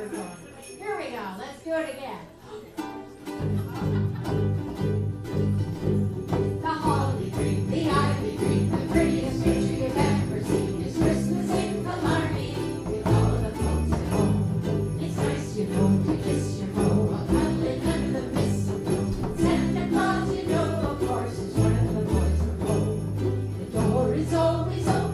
microphone. Here we go. Let's do it again. It's always open.